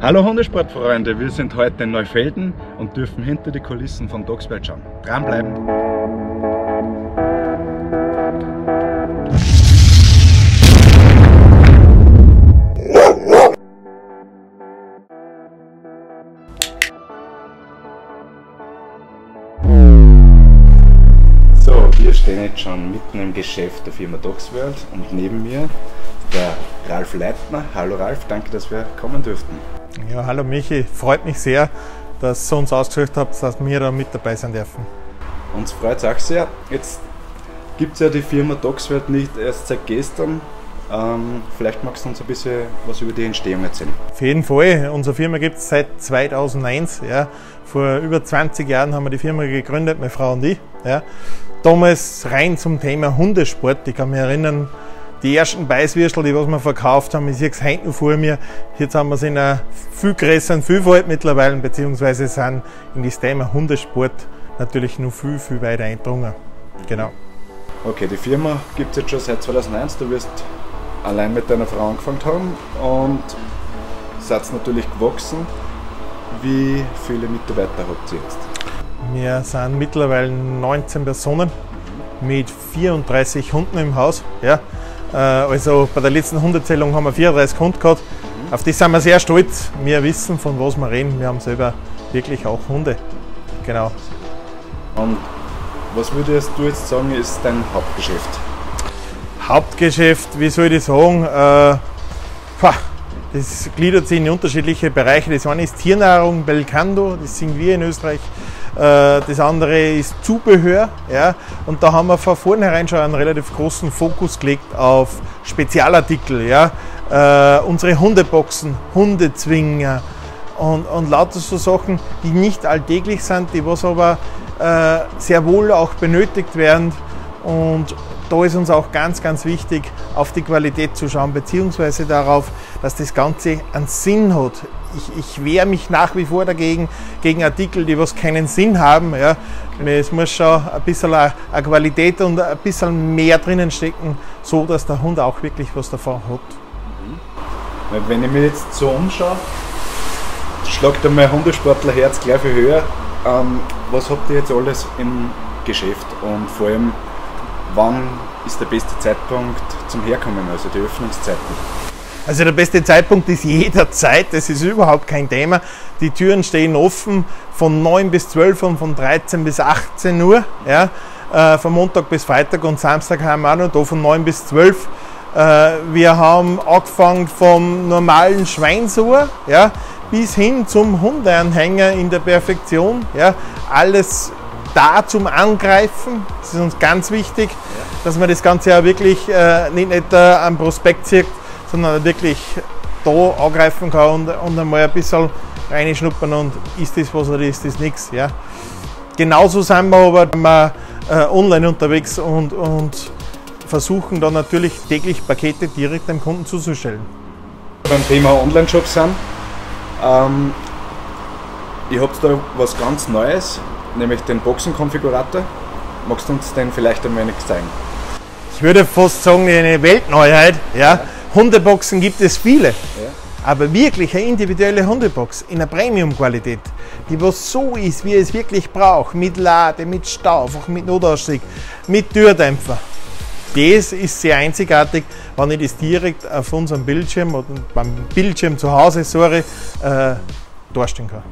Hallo Hundesportfreunde, wir sind heute in Neufelden und dürfen hinter die Kulissen von Dogsworld schauen. Dranbleiben! So, wir stehen jetzt schon mitten im Geschäft der Firma Dogsworld und neben mir der Ralf Leitner. Hallo Ralf, danke, dass wir kommen dürften. Ja, hallo Michi, freut mich sehr, dass ihr uns ausgesucht habt, dass wir da mit dabei sein dürfen. Uns freut es auch sehr. Jetzt gibt es ja die Firma Dogsworld nicht erst seit gestern. Vielleicht magst du uns ein bisschen was über die Entstehung erzählen. Auf jeden Fall, unsere Firma gibt es seit 2001. Ja. Vor über 20 Jahren haben wir die Firma gegründet, meine Frau und ich. Ja. Damals rein zum Thema Hundesport, ich kann mich erinnern, die ersten Beißwürstel, die was wir verkauft haben, ich sehe es hinten vor mir. Jetzt haben wir es in einer viel größeren Vielfalt mittlerweile, beziehungsweise sind in das Thema Hundesport natürlich noch viel, viel weiter eindrungen. Genau. Okay, die Firma gibt es jetzt schon seit 2001. Du wirst allein mit deiner Frau angefangen haben und seid natürlich gewachsen. Wie viele Mitarbeiter habt ihr jetzt? Wir sind mittlerweile 19 Personen mit 34 Hunden im Haus. Ja. Also bei der letzten Hundezählung haben wir 34 Hunde gehabt. Auf die sind wir sehr stolz. Wir wissen, von was wir reden. Wir haben selber wirklich auch Hunde. Genau. Und was würdest du jetzt sagen, ist dein Hauptgeschäft? Hauptgeschäft, wie soll ich sagen? Das gliedert sich in unterschiedliche Bereiche. Das eine ist Tiernahrung, Belcando, das sind wir in Österreich. Das andere ist Zubehör, ja, und da haben wir von vornherein schon einen relativ großen Fokus gelegt auf Spezialartikel, ja, unsere Hundeboxen, Hundezwinger und lauter so Sachen, die nicht alltäglich sind, die was aber sehr wohl auch benötigt werden, und da ist uns auch ganz, ganz wichtig, auf die Qualität zu schauen, beziehungsweise darauf, dass das Ganze einen Sinn hat. Ich wehre mich nach wie vor dagegen, gegen Artikel, die was keinen Sinn haben. Ja. Es muss schon ein bisschen eine Qualität und ein bisschen mehr drinnen stecken, so dass der Hund auch wirklich was davon hat. Wenn ich mich jetzt so umschaue, schlagt mein Hundesportlerherz gleich viel höher. Was habt ihr jetzt alles im Geschäft und vor allem, wann ist der beste Zeitpunkt zum Herkommen, also die Öffnungszeiten? Also der beste Zeitpunkt ist jederzeit, das ist überhaupt kein Thema. Die Türen stehen offen von 9 bis 12 und von 13 bis 18 Uhr, ja, von Montag bis Freitag, und Samstag haben wir auch noch da von 9 bis 12. Wir haben angefangen vom normalen Schweinsohr, ja, bis hin zum Hundeanhänger in der Perfektion. Ja, alles da zum Angreifen, das ist uns ganz wichtig, dass man das Ganze auch wirklich nicht am Prospekt zieht, sondern wirklich da angreifen kann und einmal ein bisschen reinschnuppern, und ist das was oder ist das nichts. Ja. Genauso sind wir aber wenn wir, online unterwegs und versuchen dann natürlich täglich Pakete direkt dem Kunden zuzustellen. Beim Thema Online-Shop sind, ihr habt da was ganz Neues, nämlich den Boxenkonfigurator. Magst du uns den vielleicht ein wenig zeigen? Ich würde fast sagen, eine Weltneuheit. Ja. Hundeboxen gibt es viele, ja, aber wirklich eine individuelle Hundebox in einer Premium-Qualität, die was so ist, wie es wirklich braucht, mit Lade, mit Staufach, mit Notausstieg, mit Türdämpfer. Das ist sehr einzigartig, wenn ich das direkt auf unserem Bildschirm oder beim Bildschirm zu Hause, sorry, darstellen kann.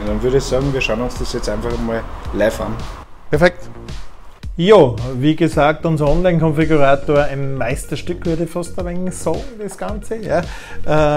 Ja, dann würde ich sagen, wir schauen uns das jetzt einfach mal live an. Perfekt. Ja, wie gesagt, unser Online-Konfigurator, ein Meisterstück würde ich fast ein wenig sagen, das Ganze. Ja.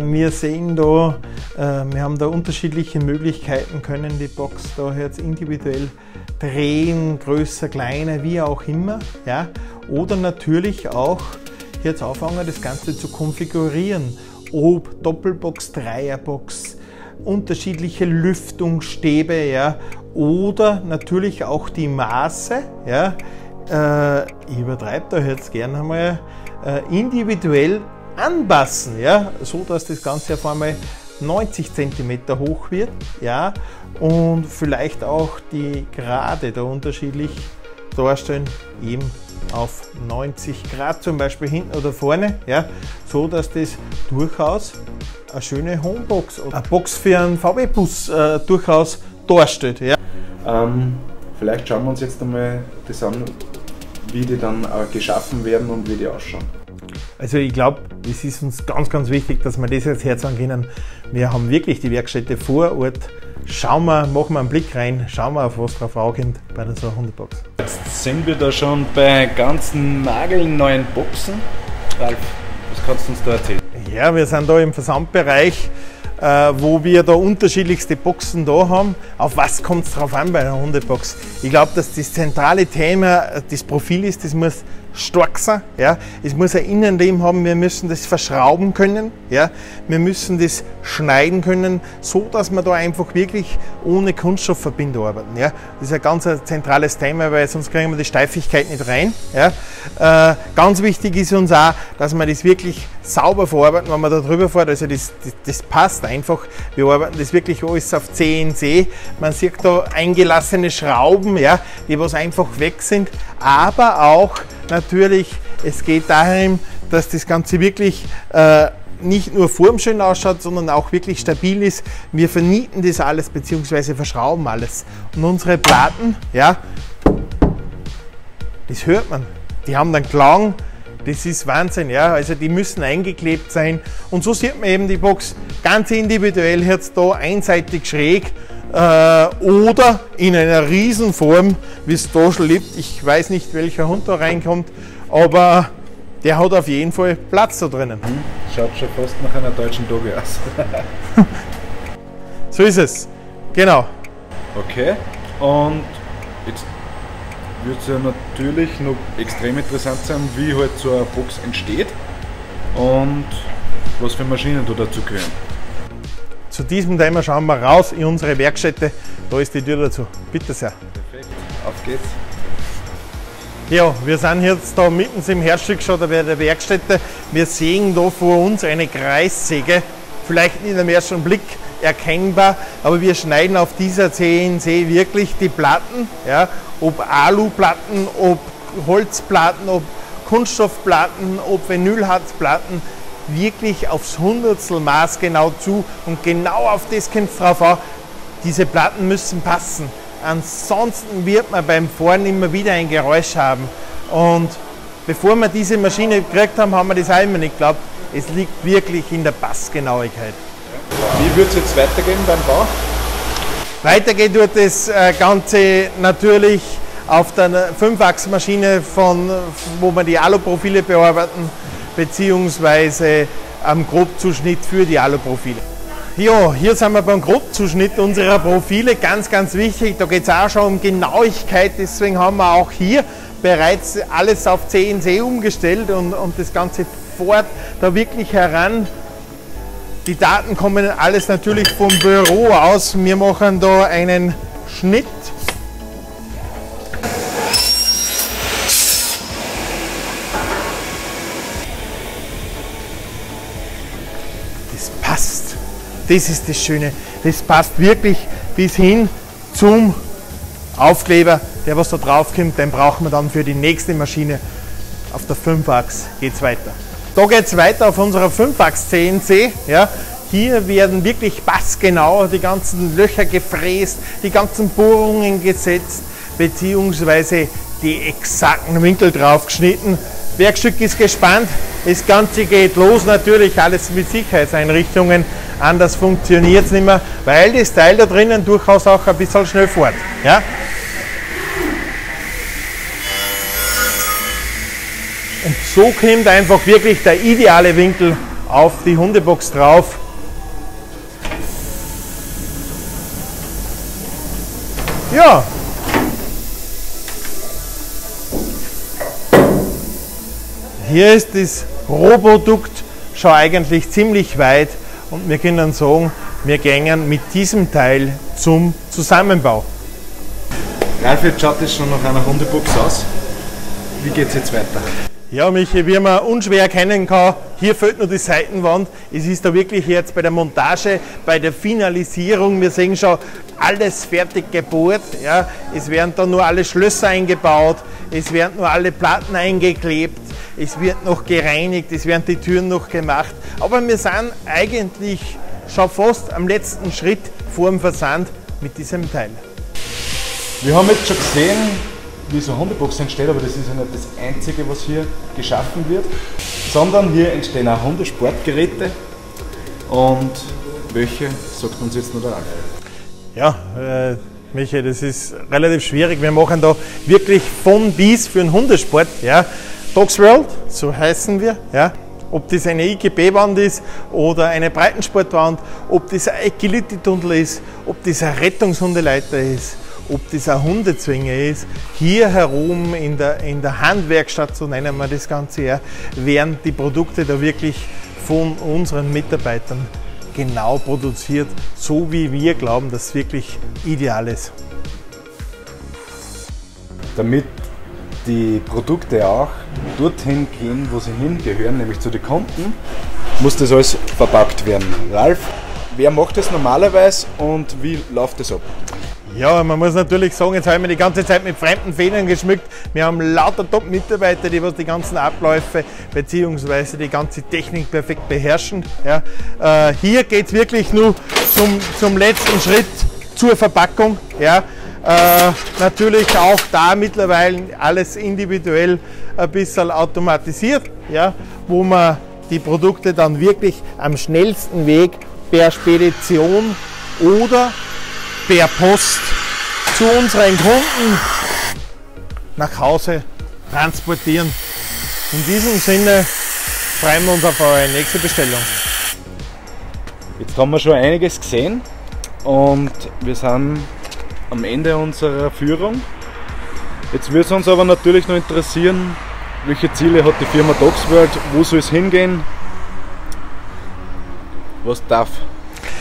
Wir sehen da, wir haben da unterschiedliche Möglichkeiten, können die Box da jetzt individuell drehen, größer, kleiner, wie auch immer. Ja. Oder natürlich auch jetzt anfangen, das Ganze zu konfigurieren, ob Doppelbox, Dreierbox, unterschiedliche Lüftungsstäbe, ja, oder natürlich auch die Maße, ja, ich übertreibe da jetzt gerne einmal, individuell anpassen, ja, so dass das Ganze auf einmal 90 cm hoch wird, ja, und vielleicht auch die Grade da unterschiedlich darstellen, eben auf 90 Grad zum Beispiel hinten oder vorne, ja, so dass das durchaus eine schöne Homebox oder eine Box für einen VW-Bus durchaus darstellt. Ja. Vielleicht schauen wir uns jetzt einmal das an, wie die dann geschaffen werden und wie die ausschauen. Also ich glaube, es ist uns ganz, ganz wichtig, dass wir das jetzt herzeigen können. Wir haben wirklich die Werkstätte vor Ort. Schauen wir, machen wir einen Blick rein, schauen wir, auf was drauf ankommt bei unserer Hundebox. Jetzt sind wir da schon bei ganzen nagelneuen Boxen. Ralf, was kannst du uns da erzählen? Ja, wir sind da im Versandbereich, wo wir da unterschiedlichste Boxen da haben. Auf was kommt es drauf an bei einer Hundebox? Ich glaube, dass das zentrale Thema das Profil ist, das muss stark sein. Ja? Es muss ein Innenleben haben, wir müssen das verschrauben können, ja? Wir müssen das schneiden können, so dass wir da einfach wirklich ohne Kunststoffverbindung arbeiten. Ja? Das ist ein ganz zentrales Thema, weil sonst kriegen wir die Steifigkeit nicht rein. Ja? Ganz wichtig ist uns auch, dass wir das wirklich sauber verarbeiten, wenn man da drüber fährt, also das passt einfach. Wir arbeiten das wirklich alles auf CNC, man sieht da eingelassene Schrauben, ja, die was einfach weg sind, aber auch natürlich, es geht darum, dass das Ganze wirklich nicht nur formschön ausschaut, sondern auch wirklich stabil ist. Wir vernieten das alles bzw. verschrauben alles. Und unsere Platten, ja, das hört man, die haben dann Klang. Das ist Wahnsinn, ja, also die müssen eingeklebt sein und so sieht man eben die Box ganz individuell, jetzt da einseitig schräg oder in einer Riesenform, wie es da schon lebt. Ich weiß nicht, welcher Hund da reinkommt, aber der hat auf jeden Fall Platz da drinnen. Schaut schon fast nach einer deutschen Dogge aus. So ist es, genau. Okay, und jetzt wird es ja natürlich noch extrem interessant sein, wie halt so eine Box entsteht und was für Maschinen da dazu gehören. Zu diesem Thema schauen wir raus in unsere Werkstätte, da ist die Tür dazu. Bitte sehr. Perfekt, auf geht's. Ja, wir sind jetzt da mitten im Herzstück schon bei der Werkstätte. Wir sehen da vor uns eine Kreissäge, vielleicht nicht am ersten Blick erkennbar, aber wir schneiden auf dieser CNC wirklich die Platten, ja, ob Aluplatten, ob Holzplatten, ob Kunststoffplatten, ob Vinylharzplatten, wirklich aufs Hundertstelmaß genau zu und genau auf das kommt es drauf an, diese Platten müssen passen, ansonsten wird man beim Fahren immer wieder ein Geräusch haben und bevor wir diese Maschine gekriegt haben, haben wir das auch immer nicht geglaubt, es liegt wirklich in der Passgenauigkeit. Wie wird es jetzt weitergehen beim Bau? Weitergeht wird das Ganze natürlich auf der 5-Achs-Maschine, wo wir die Aluprofile bearbeiten, beziehungsweise am Grobzuschnitt für die Aluprofile. Ja, hier sind wir beim Grobzuschnitt unserer Profile, ganz, ganz wichtig. Da geht es auch schon um Genauigkeit, deswegen haben wir auch hier bereits alles auf CNC umgestellt und das Ganze fort da wirklich heran. Die Daten kommen alles natürlich vom Büro aus. Wir machen da einen Schnitt. Das passt. Das ist das Schöne. Das passt wirklich bis hin zum Aufkleber, der was da drauf kommt. Den brauchen wir dann für die nächste Maschine. Auf der 5-Achs geht es weiter. Da geht es weiter auf unserer 5-Achs CNC. Ja. Hier werden wirklich passgenau die ganzen Löcher gefräst, die ganzen Bohrungen gesetzt, beziehungsweise die exakten Winkel drauf geschnitten. Werkstück ist gespannt, das Ganze geht los, natürlich alles mit Sicherheitseinrichtungen, anders funktioniert es nicht mehr, weil das Teil da drinnen durchaus auch ein bisschen schnell fährt. Ja. Und so kommt einfach wirklich der ideale Winkel auf die Hundebox drauf. Ja. Hier ist das Rohprodukt schon eigentlich ziemlich weit und wir können sagen, wir gehen mit diesem Teil zum Zusammenbau. Ralf, jetzt schaut das schon nach einer Hundebox aus. Wie geht es jetzt weiter? Ja, Michi, wie man unschwer erkennen kann, hier fehlt nur die Seitenwand. Es ist da wirklich jetzt bei der Montage, bei der Finalisierung, wir sehen schon, alles fertig gebohrt. Ja. Es werden da nur alle Schlösser eingebaut, es werden nur alle Platten eingeklebt. es wird noch gereinigt, es werden die Türen noch gemacht. Aber wir sind eigentlich schon fast am letzten Schritt vor dem Versand mit diesem Teil. Wir haben jetzt schon gesehen, wie so eine Hundebox entsteht, aber das ist ja nicht das Einzige, was hier geschaffen wird, sondern hier entstehen auch Hundesportgeräte. Und welche sagt uns jetzt noch der Ralf? Ja, Michi, das ist relativ schwierig. Wir machen da wirklich von bis für den Hundesport. Ja. Dogsworld, so heißen wir. Ja. Ob das eine IGP-Wand ist oder eine Breitensportwand, ob das ein Agility-Tunnel ist, ob das ein Rettungshundeleiter ist, ob das ein Hundezwinger ist. Hier herum in der Handwerkstatt, so nennen wir das Ganze, ja, werden die Produkte da wirklich von unseren Mitarbeitern genau produziert, so wie wir glauben, dass es wirklich ideal ist. Damit die Produkte auch dorthin gehen, wo sie hingehören, nämlich zu den Kunden, muss das alles verpackt werden. Ralf, wer macht das normalerweise und wie läuft das ab? Ja, man muss natürlich sagen, jetzt haben wir die ganze Zeit mit fremden Federn geschmückt. Wir haben lauter Top-Mitarbeiter, die was die ganzen Abläufe bzw. die ganze Technik perfekt beherrschen. Ja, hier geht es wirklich nur zum letzten Schritt, zur Verpackung. Ja, natürlich auch da mittlerweile alles individuell ein bisschen automatisiert, ja, wo man die Produkte dann wirklich am schnellsten Weg per Spedition oder per Post zu unseren Kunden nach Hause transportieren. In diesem Sinne freuen wir uns auf eure nächste Bestellung. Jetzt haben wir schon einiges gesehen und wir sind am Ende unserer Führung. Jetzt würde es uns aber natürlich noch interessieren, welche Ziele hat die Firma Dogsworld, wo soll es hingehen, was darf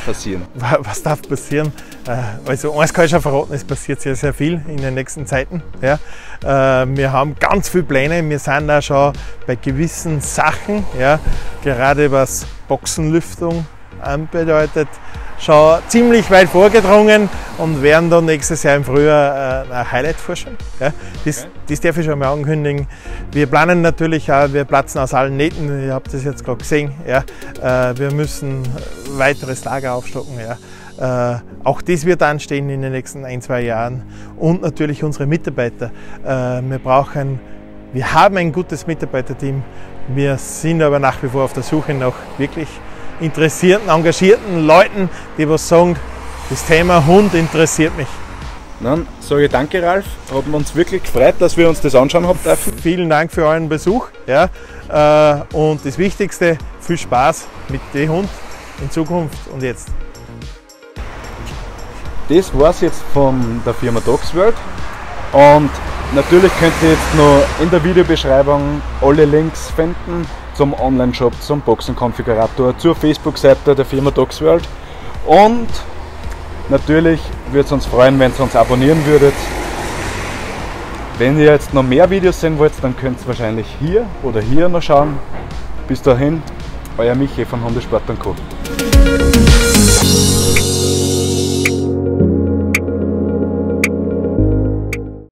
passieren? Was darf passieren? Also eins kann ich schon verraten, es passiert sehr, sehr viel in den nächsten Zeiten. Ja. Wir haben ganz viele Pläne, wir sind auch schon bei gewissen Sachen, ja, gerade was Boxenlüftung anbedeutet, schon ziemlich weit vorgedrungen und werden dann nächstes Jahr im Frühjahr ein Highlight vorstellen. Ja. Das darf ich schon mal ankündigen. Wir planen natürlich auch, wir platzen aus allen Nähten, ihr habt das jetzt gerade gesehen. Ja. Wir müssen weiteres Lager aufstocken. Ja. Auch das wird anstehen in den nächsten 1-2 Jahren und natürlich unsere Mitarbeiter. Wir haben ein gutes Mitarbeiterteam, wir sind aber nach wie vor auf der Suche nach wirklich interessierten, engagierten Leuten, die was sagen, das Thema Hund interessiert mich. Dann sage ich danke, Ralf, hat uns wirklich gefreut, dass wir uns das anschauen haben dürfen. Vielen Dank für euren Besuch, ja. Und das Wichtigste, viel Spaß mit dem Hund in Zukunft und jetzt. Das war es jetzt von der Firma Dogsworld und natürlich könnt ihr jetzt noch in der Videobeschreibung alle Links finden zum Online-Shop, zum Boxenkonfigurator, zur Facebook-Seite der Firma Dogsworld und natürlich würde es uns freuen, wenn ihr uns abonnieren würdet. Wenn ihr jetzt noch mehr Videos sehen wollt, dann könnt ihr wahrscheinlich hier oder hier noch schauen. Bis dahin, euer Michi von Hundesport & Co.